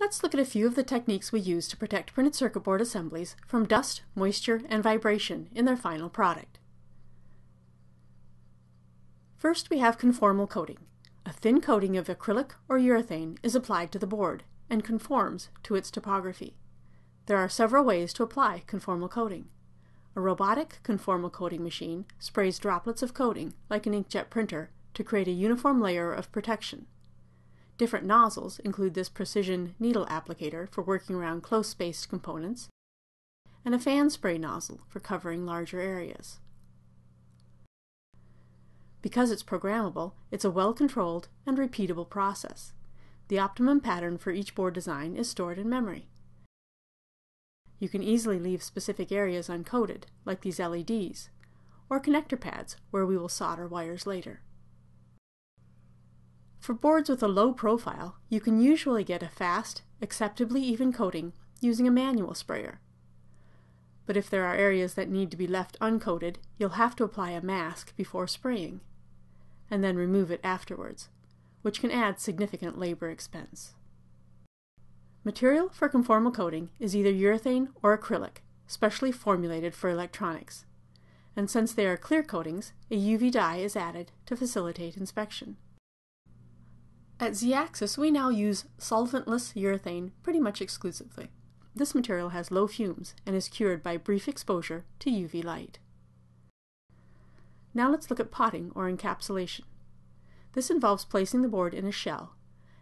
Let's look at a few of the techniques we use to protect printed circuit board assemblies from dust, moisture, and vibration in their final product. First, we have conformal coating. A thin coating of acrylic or urethane is applied to the board and conforms to its topography. There are several ways to apply conformal coating. A robotic conformal coating machine sprays droplets of coating, like an inkjet printer, to create a uniform layer of protection. Different nozzles include this precision needle applicator for working around close-spaced components, and a fan spray nozzle for covering larger areas. Because it's programmable, it's a well-controlled and repeatable process. The optimum pattern for each board design is stored in memory. You can easily leave specific areas uncoated, like these LEDs, or connector pads where we will solder wires later. For boards with a low profile, you can usually get a fast, acceptably even coating using a manual sprayer. But if there are areas that need to be left uncoated, you'll have to apply a mask before spraying, and then remove it afterwards, which can add significant labor expense. Material for conformal coating is either urethane or acrylic, specially formulated for electronics. And since they are clear coatings, a UV dye is added to facilitate inspection. At Z-axis, we now use solventless urethane pretty much exclusively. This material has low fumes and is cured by brief exposure to UV light. Now let's look at potting or encapsulation. This involves placing the board in a shell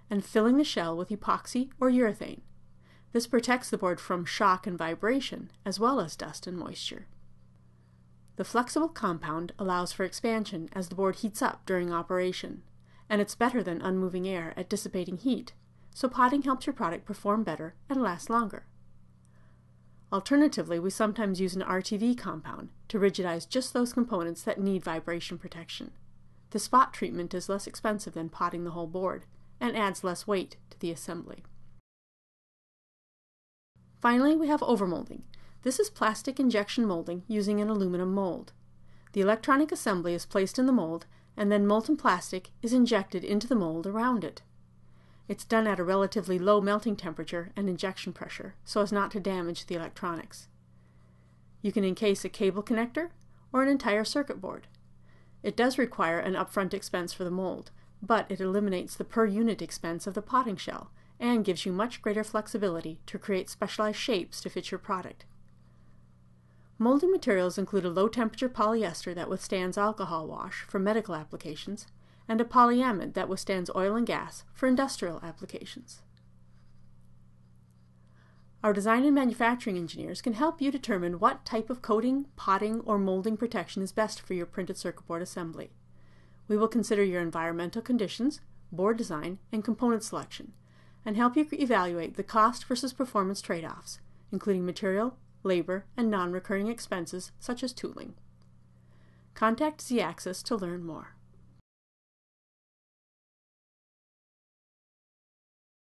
and filling the shell with epoxy or urethane. This protects the board from shock and vibration as well as dust and moisture. The flexible compound allows for expansion as the board heats up during operation, and it's better than unmoving air at dissipating heat, so potting helps your product perform better and last longer. Alternatively, we sometimes use an RTV compound to rigidize just those components that need vibration protection. The spot treatment is less expensive than potting the whole board and adds less weight to the assembly. Finally, we have overmolding. This is plastic injection molding using an aluminum mold. The electronic assembly is placed in the mold and then molten plastic is injected into the mold around it. It's done at a relatively low melting temperature and injection pressure so as not to damage the electronics. You can encase a cable connector or an entire circuit board. It does require an upfront expense for the mold, but it eliminates the per unit expense of the potting shell and gives you much greater flexibility to create specialized shapes to fit your product. Molding materials include a low-temperature polyester that withstands alcohol wash for medical applications, and a polyamide that withstands oil and gas for industrial applications. Our design and manufacturing engineers can help you determine what type of coating, potting, or molding protection is best for your printed circuit board assembly. We will consider your environmental conditions, board design, and component selection, and help you evaluate the cost versus performance trade-offs, including material, labor, and non-recurring expenses such as tooling. Contact Z-axis to learn more.